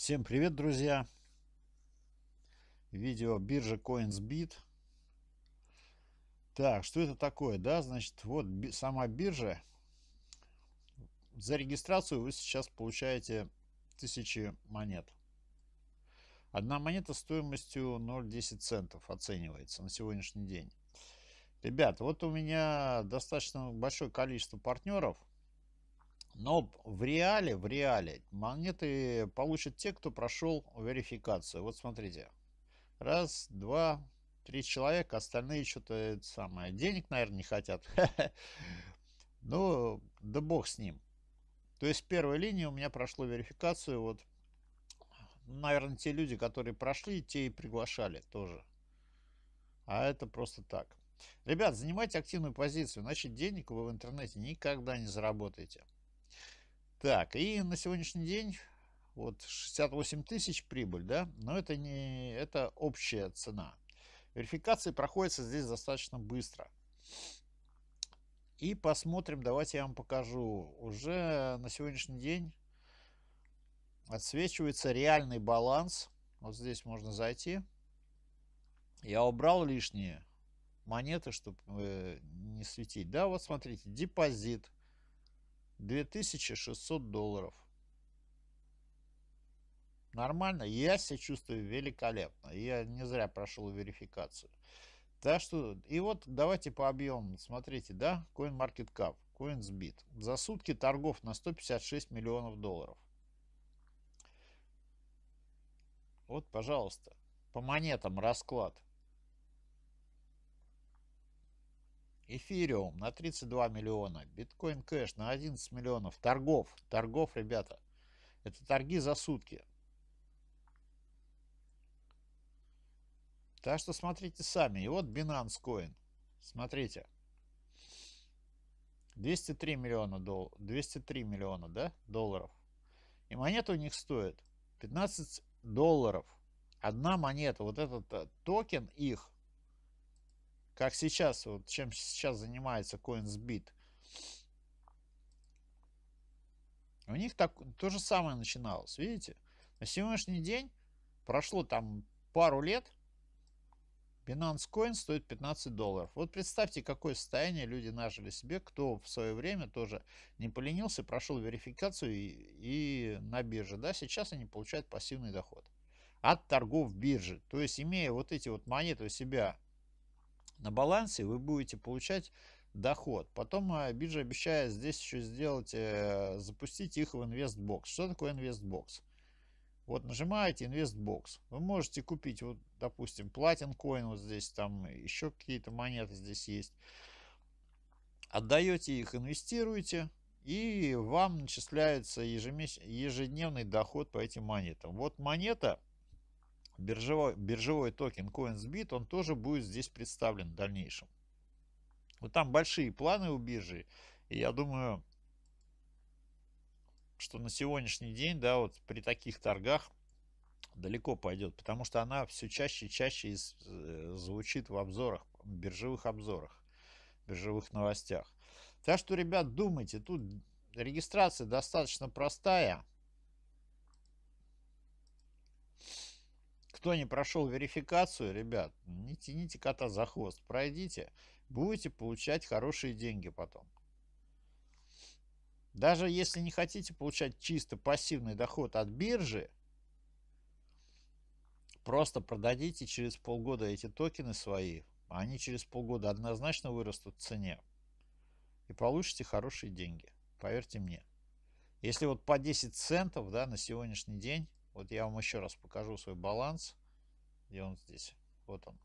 Всем привет, друзья! Видео биржа CoinSBit. Так, что это такое? Да, значит, вот сама биржа. За регистрацию вы сейчас получаете 1000 монет. Одна монета стоимостью 0,10 центов оценивается на сегодняшний день. Ребят, вот у меня достаточно большое количество партнеров. Но в реале монеты получат те, кто прошел верификацию. Вот смотрите. Раз, два, три человека. Остальные что-то это самое. Денег, наверное, не хотят. Ну, да бог с ним. То есть в первой линии у меня прошло верификацию. Вот, наверное, те люди, которые прошли, те и приглашали тоже. А это просто так. Ребят, занимайте активную позицию. Иначе денег вы в интернете никогда не заработаете. Так, и на сегодняшний день вот 68 тысяч прибыль, да, но это не, это общая цена. Верификации проходится здесь достаточно быстро. И посмотрим, давайте я вам покажу. Уже на сегодняшний день отсвечивается реальный баланс. Вот здесь можно зайти. Я убрал лишние монеты, чтобы не светить. Да, вот смотрите, депозит. 2600 долларов. Нормально. Я себя чувствую великолепно. Я не зря прошел верификацию. Так что, и вот давайте по объему. Смотрите, да? CoinMarketCap, CoinSBit. За сутки торгов на 156 миллионов долларов. Вот, пожалуйста. По монетам расклад. Эфириум на 32 миллиона. Биткоин кэш на 11 миллионов. Торгов, ребята. Это торги за сутки. Так что смотрите сами. И вот Binance Coin. Смотрите. 203 миллиона, да, долларов. И монета у них стоит 15 долларов. Одна монета. Вот этот токен их. Как сейчас, вот чем сейчас занимается CoinSBit. У них так, то же самое начиналось. Видите? На сегодняшний день прошло там пару лет. Binance Coin стоит 15 долларов. Вот представьте, какое состояние люди нажили себе, кто в свое время тоже не поленился, прошел верификацию и на бирже. Да, сейчас они получают пассивный доход от торгов биржи. То есть, имея вот эти вот монеты у себя на балансе, вы будете получать доход. Потом биржа обещает здесь еще сделать, запустить их в InvestBox. Что такое InvestBox? Вот нажимаете InvestBox. Вы можете купить, вот, допустим, Platinum Coin, вот здесь там еще какие-то монеты здесь есть. Отдаете их, инвестируете, и вам начисляется ежедневный доход по этим монетам. Вот монета. Биржевой токен CoinSBit, он тоже будет здесь представлен в дальнейшем. Вот там большие планы у биржи. И я думаю, что на сегодняшний день, да, вот при таких торгах далеко пойдет. Потому что она все чаще и чаще звучит в обзорах, биржевых новостях. Так что, ребят, думайте, тут регистрация достаточно простая. Кто не прошел верификацию, ребят, не тяните кота за хвост. Пройдите, будете получать хорошие деньги потом. Даже если не хотите получать чисто пассивный доход от биржи, просто продадите через полгода эти токены свои. Они через полгода однозначно вырастут в цене. И получите хорошие деньги, поверьте мне. Если вот по 10 центов, да, на сегодняшний день. Вот я вам еще раз покажу свой баланс. Где он здесь? Вот он.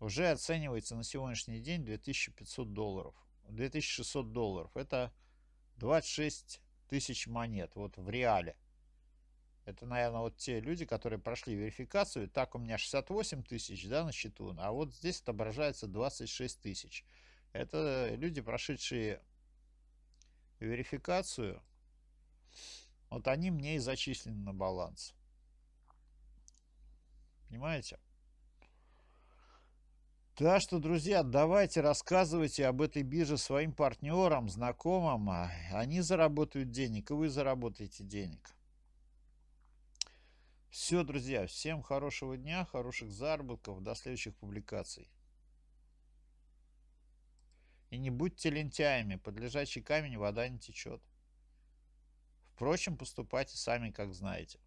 Уже оценивается на сегодняшний день 2500 долларов. 2600 долларов. Это 26 тысяч монет. Вот в реале. Это, наверное, вот те люди, которые прошли верификацию. Так у меня 68 тысяч, да, на счету. А вот здесь отображается 26 тысяч. Это люди, прошедшие верификацию. Вот они мне и зачислены на баланс. Понимаете? Так что, друзья, давайте рассказывайте об этой бирже своим партнерам, знакомым. Они заработают денег, и вы заработаете денег. Все, друзья, всем хорошего дня, хороших заработков, до следующих публикаций. И не будьте лентяями, под лежачий камень вода не течет. Впрочем, поступайте сами, как знаете.